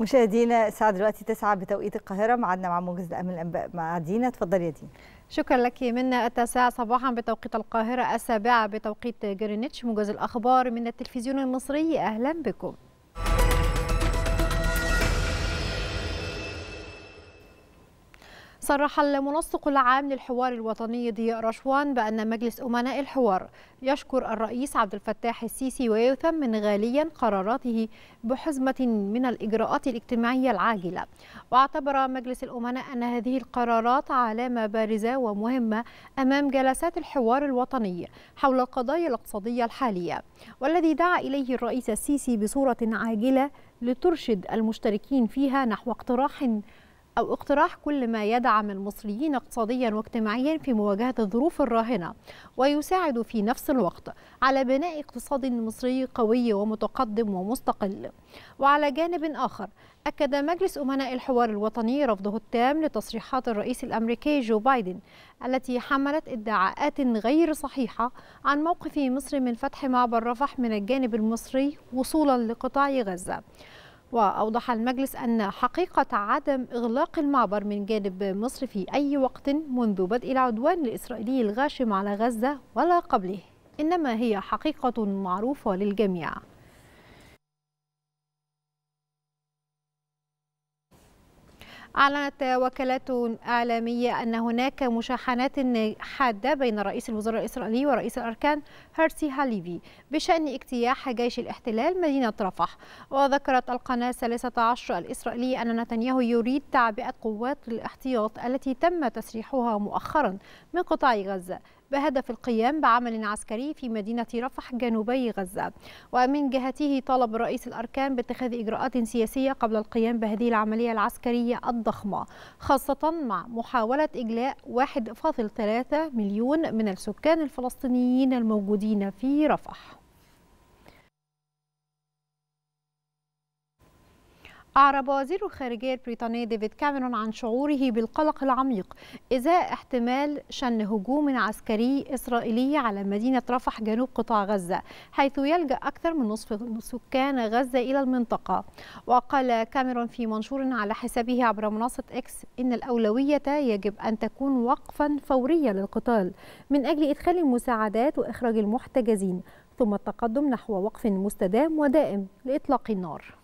مشاهدينا الساعة دلوقتي 9 بتوقيت القاهرة، معنا مع موجز الأمن الأنباء مع دينا. اتفضلي يا دينا. شكرا لك منا. التاسعة صباحا بتوقيت القاهرة، السابعة بتوقيت جرينتش، موجز الأخبار من التلفزيون المصري، أهلا بكم. صرح المنسق العام للحوار الوطني ضياء رشوان بأن مجلس أمناء الحوار يشكر الرئيس عبد الفتاح السيسي ويثمن غاليا قراراته بحزمة من الإجراءات الاجتماعية العاجلة. واعتبر مجلس الأمناء أن هذه القرارات علامة بارزة ومهمة أمام جلسات الحوار الوطني حول القضايا الاقتصادية الحالية، والذي دعا إليه الرئيس السيسي بصورة عاجلة لترشد المشتركين فيها نحو اقتراح كل ما يدعم المصريين اقتصاديا واجتماعيا في مواجهة الظروف الراهنة، ويساعد في نفس الوقت على بناء اقتصاد مصري قوي ومتقدم ومستقل. وعلى جانب آخر، أكد مجلس أمناء الحوار الوطني رفضه التام لتصريحات الرئيس الأمريكي جو بايدن التي حملت ادعاءات غير صحيحة عن موقف مصر من فتح معبر رفح من الجانب المصري وصولا لقطاع غزة. وأوضح المجلس أن حقيقة عدم إغلاق المعبر من جانب مصر في أي وقت منذ بدء العدوان الإسرائيلي الغاشم على غزة ولا قبله، إنما هي حقيقة معروفة للجميع. أعلنت وكالات إعلامية أن هناك مشاحنات حادة بين رئيس الوزراء الإسرائيلي ورئيس الأركان هرتسي هاليفي بشأن اجتياح جيش الاحتلال مدينة رفح. وذكرت القناة 13 الإسرائيلية أن نتنياهو يريد تعبئة قوات الاحتياط التي تم تسريحها مؤخرا من قطاع غزة بهدف القيام بعمل عسكري في مدينة رفح جنوبي غزة. ومن جهته طالب رئيس الأركان باتخاذ إجراءات سياسية قبل القيام بهذه العملية العسكرية الضخمة، خاصة مع محاولة إجلاء 1.3 مليون من السكان الفلسطينيين الموجودين في رفح. أعرب وزير الخارجية البريطاني ديفيد كاميرون عن شعوره بالقلق العميق إزاء احتمال شن هجوم عسكري إسرائيلي على مدينة رفح جنوب قطاع غزة، حيث يلجأ أكثر من نصف سكان غزة إلى المنطقة. وقال كاميرون في منشور على حسابه عبر منصة إكس إن الأولوية يجب أن تكون وقفا فوريا للقتال من أجل إدخال المساعدات وإخراج المحتجزين، ثم التقدم نحو وقف مستدام ودائم لإطلاق النار.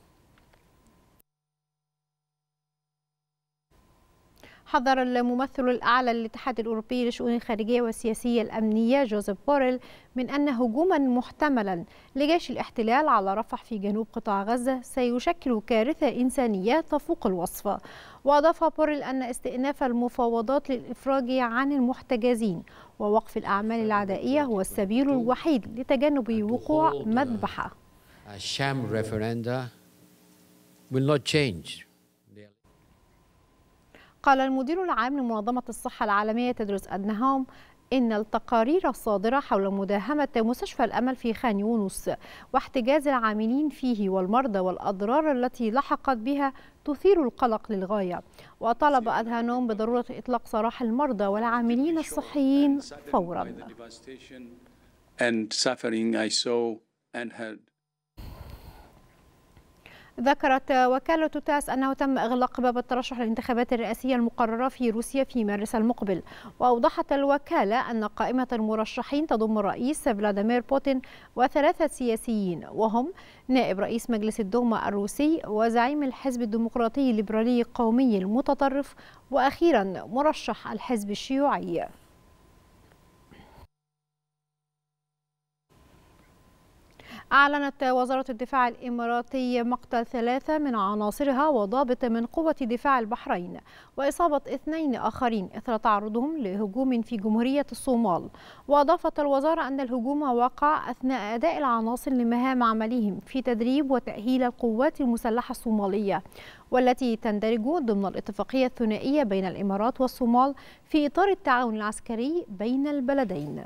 حذر الممثل الأعلى للاتحاد الأوروبي للشؤون الخارجية والسياسية الأمنية جوزيف بوريل من أن هجوما محتملا لجيش الاحتلال على رفح في جنوب قطاع غزة سيشكل كارثة إنسانية تفوق الوصف. وأضاف بوريل أن استئناف المفاوضات للإفراج عن المحتجزين ووقف الأعمال العدائية هو السبيل الوحيد لتجنب وقوع مذبحة. قال المدير العام لمنظمة الصحة العالمية تيدروس أدهانوم إن التقارير الصادرة حول مداهمة مستشفى الأمل في خان يونس واحتجاز العاملين فيه والمرضى والأضرار التي لحقت بها تثير القلق للغاية. وطلب أدهانوم بضرورة إطلاق سراح المرضى والعاملين الصحيين فورا. ذكرت وكالة تاس أنه تم إغلاق باب الترشح للانتخابات الرئاسية المقررة في روسيا في مارس المقبل. وأوضحت الوكالة أن قائمة المرشحين تضم الرئيس فلاديمير بوتين وثلاثة سياسيين، وهم نائب رئيس مجلس الدوما الروسي وزعيم الحزب الديمقراطي الليبرالي القومي المتطرف، وأخيرا مرشح الحزب الشيوعي. أعلنت وزارة الدفاع الإماراتي مقتل 3 من عناصرها وضابط من قوة دفاع البحرين، وإصابة 2 آخرين إثر تعرضهم لهجوم في جمهورية الصومال. وأضافت الوزارة أن الهجوم وقع أثناء أداء العناصر لمهام عملهم في تدريب وتأهيل القوات المسلحة الصومالية، والتي تندرج ضمن الاتفاقية الثنائية بين الإمارات والصومال في إطار التعاون العسكري بين البلدين.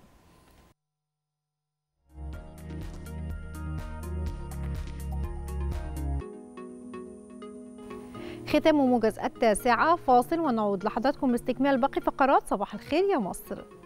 ختام موجز التاسعة، فاصل ونعود لحضراتكم لاستكمال باقي فقرات صباح الخير يا مصر.